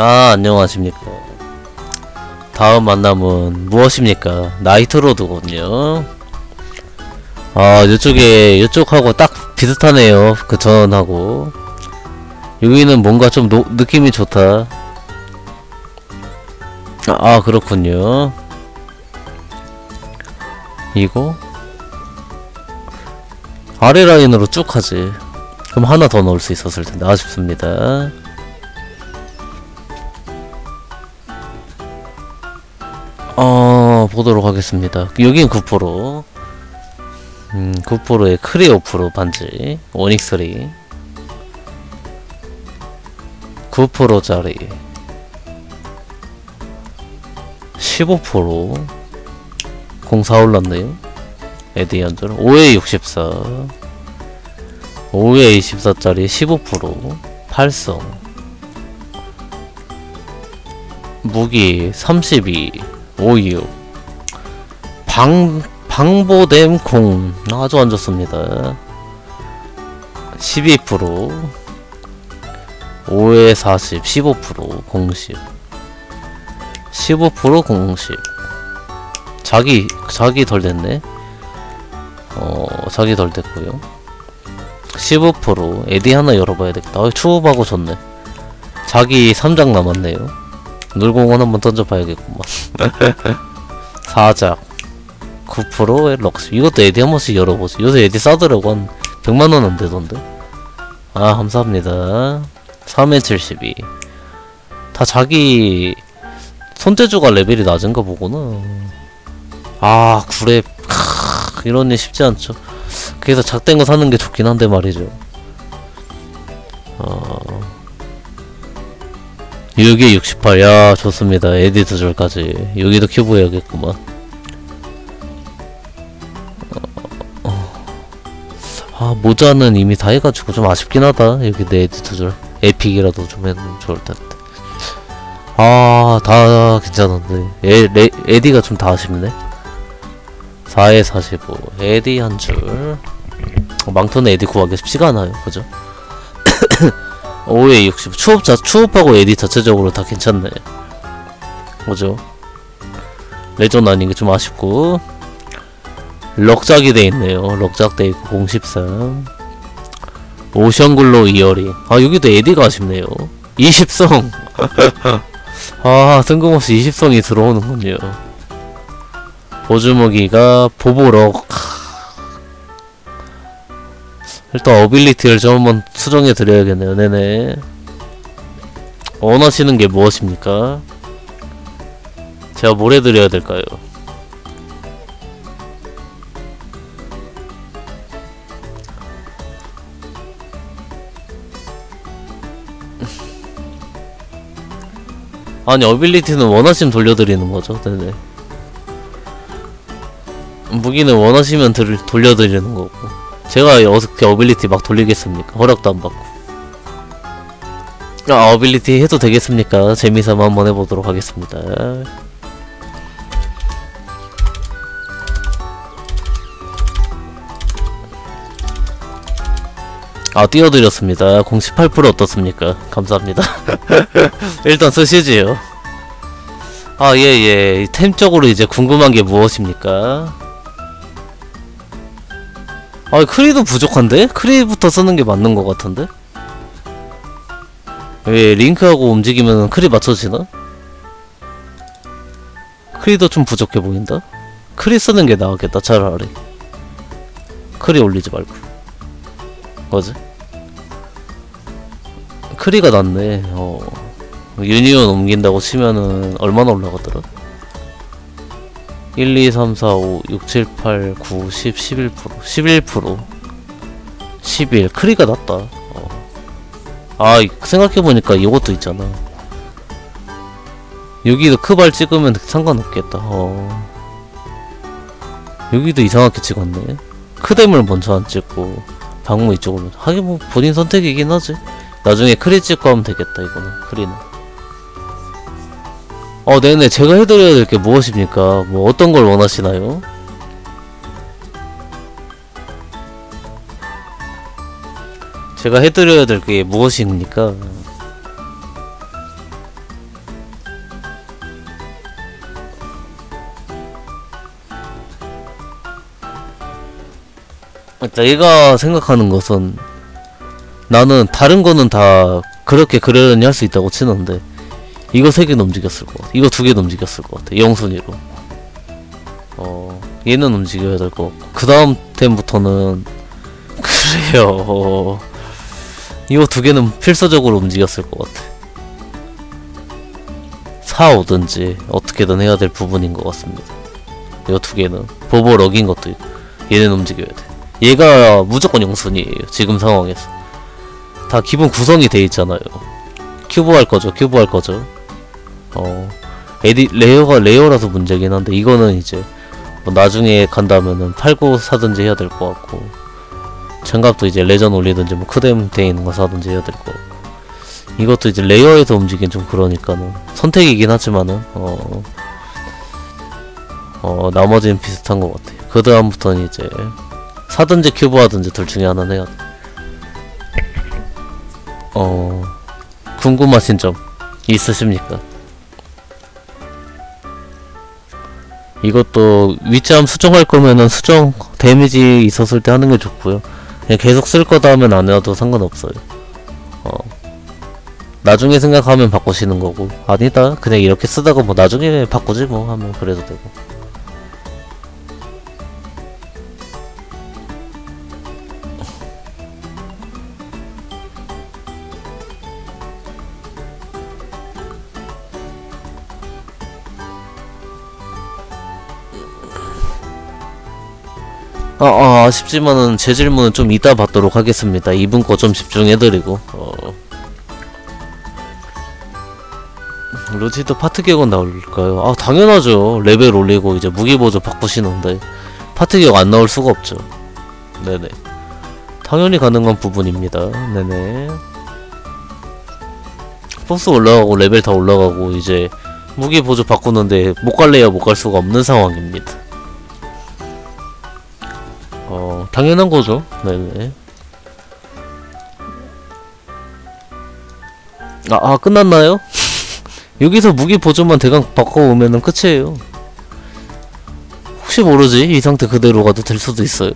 안녕하십니까. 다음 만남은 무엇입니까? 나이트로드군요. 요쪽에, 요쪽하고 딱 비슷하네요. 그 전하고. 여기는 뭔가 좀 느낌이 좋다. 그렇군요. 이거? 아래 라인으로 쭉 하지. 그럼 하나 더 넣을 수 있었을 텐데, 아쉽습니다. 보도록 하겠습니다. 여긴 9% 9%의 크리오프로 반지, 오닉스리 9%짜리 15% 04 올랐네요. 에디언들 5에 64 5에 24짜리 15% 팔성 무기 32 56 방보댐 공 아주 안 좋습니다. 12% 5에 40 15% 010 15% 010 자기 덜 됐네. 자기 덜 됐고요. 15% 에디 하나 열어봐야 되겠다. 추업하고 좋네. 자기 3장 남았네요. 놀공원 한번 던져봐야겠구만. 4작 9%의 럭스. 이것도 에디 한 번씩 열어보지. 요새 에디 싸더라고. 한 100만원 안 되던데. 감사합니다. 3에 72 다 자기 손재주가 레벨이 낮은가 보구나. 9렙 이런 일 쉽지 않죠. 그래서 작된 거 사는 게 좋긴 한데 말이죠. 6에 68 야 좋습니다. 에디 2줄까지 여기도 큐브 해야겠구만. 모자는 이미 다 해가지고 좀 아쉽긴 하다. 여기 내 에디 2줄 에픽이라도 좀 해놓으면 좋을 텐데. 다 괜찮은데 에디가 좀 다 아쉽네. 4에 45 에디 한 줄. 망토는 에디 구하기 쉽지가 않아요, 그죠? 5에 60 추업하고 에디 자체적으로 다 괜찮네, 그죠? 레전드 아닌게 좀 아쉽고. 럭작이 돼있네요. 럭작 돼있고 013 오션글로 2열이 여기도 에디가 아쉽네요. 20성 뜬금없이 20성이 들어오는군요. 보조무기가 보보럭. 일단 어빌리티를 좀 한번 수정해드려야겠네요. 네네. 원하시는게 무엇입니까? 제가 뭘 해드려야 될까요? 아니 어빌리티는 원하시면 돌려드리는거죠. 네네. 무기는 원하시면 돌려드리는거고 제가 어떻게 어빌리티 막 돌리겠습니까? 허락도 안받고. 어빌리티 해도 되겠습니까? 재미삼아 한번 해보도록 하겠습니다. 띄워드렸습니다. 0.18% 어떻습니까? 감사합니다. 일단 쓰시지요. 예예. 템적으로 이제 궁금한게 무엇입니까? 크리도 부족한데? 크리부터 쓰는게 맞는거 같은데? 왜 링크하고 움직이면 크리 맞춰지나? 크리도 좀 부족해 보인다? 크리 쓰는게 나았겠다 차라리. 크리 올리지 말고 뭐지? 크리가 낫네. 유니온 옮긴다고 치면은 얼마나 올라가더라? 1, 2, 3, 4, 5, 6, 7, 8, 9, 10, 11%, 11%, 11. 크리가 낫다. 생각해보니까 이것도 있잖아. 여기도 크발 찍으면 상관없겠다. 여기도 이상하게 찍었네. 크뎀을 먼저 안 찍고 방무 이쪽으로. 하긴 뭐 본인 선택이긴 하지. 나중에 크리 찍고 하면 되겠다. 이거는 크리는. 네네. 제가 해드려야 될 게 무엇입니까? 뭐 어떤 걸 원하시나요? 제가 해드려야 될 게 무엇입니까? 내가 생각하는 것은 나는 다른 거는 다 그렇게 그러려니 할 수 있다고 치는데 이거 3개는 움직였을 것 같아. 이거 2개는 움직였을 것 같아. 0순위로 얘는 움직여야 될 것 같고 그 다음 템부터는 그래요. 이거 2개는 필수적으로 움직였을 것 같아. 사오든지 어떻게든 해야 될 부분인 것 같습니다. 이거 2개는 보보럭인 것도 있고 얘는 움직여야 돼. 얘가 무조건 0순위에요 지금 상황에서. 다 기본 구성이 돼 있잖아요. 큐브 할 거죠, 큐브 할 거죠. 레어가 레어라서 문제긴 한데 이거는 이제 뭐 나중에 간다면은 팔고 사든지 해야 될 것 같고 장갑도 이제 레전 올리든지 뭐 크뎀 돼 있는 거 사든지 해야 될 것 같고 이것도 이제 레어에서 움직이긴 좀 그러니까는 선택이긴 하지만은 나머지는 비슷한 것 같아요. 그 다음부터는 이제 사든지 큐브 하든지 둘 중에 하나는 해야 돼. 궁금하신 점 있으십니까? 이것도 윗잠 수정할 거면은 수정 데미지 있었을 때 하는 게 좋고요. 그냥 계속 쓸 거다 하면 안 해도 상관없어요. 나중에 생각하면 바꾸시는 거고 아니다 그냥 이렇게 쓰다가 뭐 나중에 바꾸지 뭐 하면 그래도 되고. 아쉽지만은 제 질문은 좀 이따 받도록 하겠습니다. 이분 거 좀 집중해드리고 루티드 파트 개혁은 나올까요? 아 당연하죠. 레벨 올리고 이제 무기보조 바꾸시는데 파트 개혁 안 나올 수가 없죠. 네네 당연히 가능한 부분입니다. 네네 포스 올라가고 레벨 다 올라가고 이제 무기보조 바꾸는데 못 갈래야 못 갈 수가 없는 상황입니다. 당연한 거죠. 네네. 끝났나요? 여기서 무기 보조만 대강 바꿔오면은 끝이에요. 혹시 모르지? 이 상태 그대로 가도 될 수도 있어요.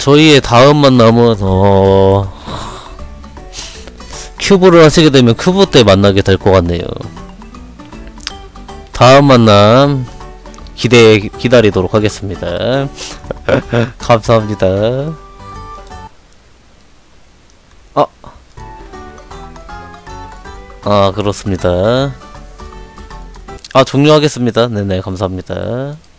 저희의 다음 만남은, 큐브를 하시게 되면 큐브 때 만나게 될 것 같네요. 다음 만남, 기다리도록 하겠습니다. 감사합니다. 그렇습니다. 종료하겠습니다. 네네, 감사합니다.